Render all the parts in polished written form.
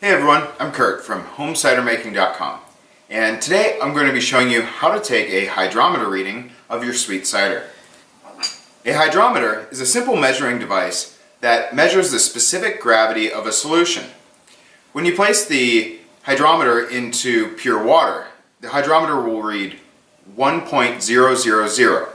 Hey everyone, I'm Kurt from HomeCiderMaking.com, and today I'm going to be showing you how to take a hydrometer reading of your sweet cider. A hydrometer is a simple measuring device that measures the specific gravity of a solution. When you place the hydrometer into pure water, the hydrometer will read 1.000.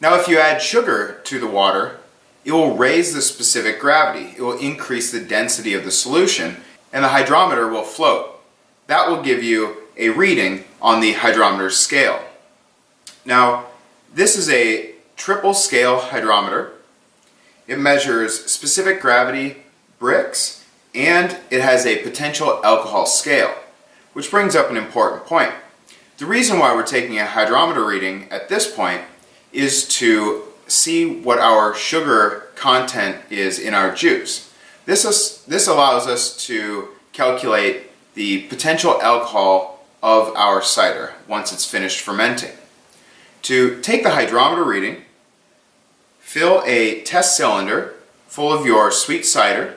Now if you add sugar to the water, it will raise the specific gravity. It will increase the density of the solution, and the hydrometer will float. That will give you a reading on the hydrometer scale. Now, this is a triple scale hydrometer. It measures specific gravity, Brix, and it has a potential alcohol scale, which brings up an important point. The reason why we're taking a hydrometer reading at this point is to see what our sugar content is in our juice. This allows us to calculate the potential alcohol of our cider once it's finished fermenting. To take the hydrometer reading, fill a test cylinder full of your sweet cider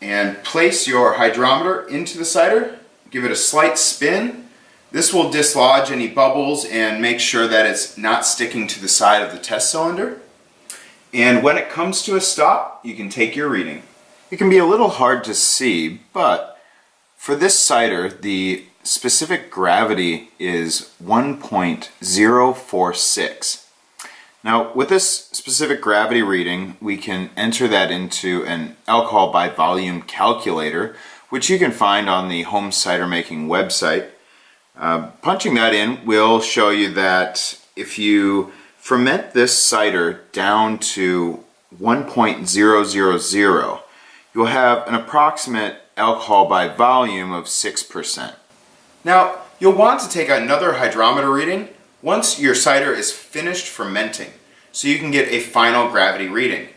and place your hydrometer into the cider. Give it a slight spin. This will dislodge any bubbles and make sure that it's not sticking to the side of the test cylinder. And when it comes to a stop, you can take your reading. It can be a little hard to see, but for this cider, the specific gravity is 1.046. Now, with this specific gravity reading, we can enter that into an alcohol by volume calculator, which you can find on the Home Cider Making website. Punching that in will show you that if you ferment this cider down to 1.000, you'll have an approximate alcohol by volume of 6%. Now, you'll want to take another hydrometer reading once your cider is finished fermenting, so you can get a final gravity reading.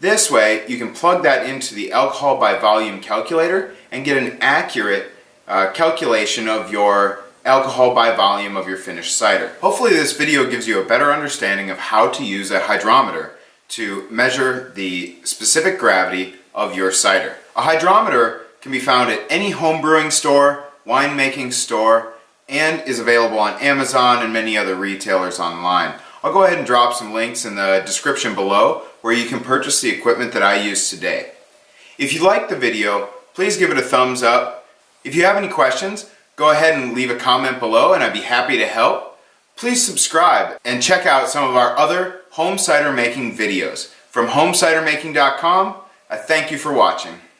This way, you can plug that into the alcohol by volume calculator and get an accurate calculation of your alcohol by volume of your finished cider. Hopefully this video gives you a better understanding of how to use a hydrometer to measure the specific gravity of your cider. A hydrometer can be found at any home brewing store, winemaking store, and is available on Amazon and many other retailers online. I'll go ahead and drop some links in the description below where you can purchase the equipment that I use today. If you liked the video, please give it a thumbs up. If you have any questions, go ahead and leave a comment below and I'd be happy to help. Please subscribe and check out some of our other home cider making videos from HomeCiderMaking.com. I thank you for watching.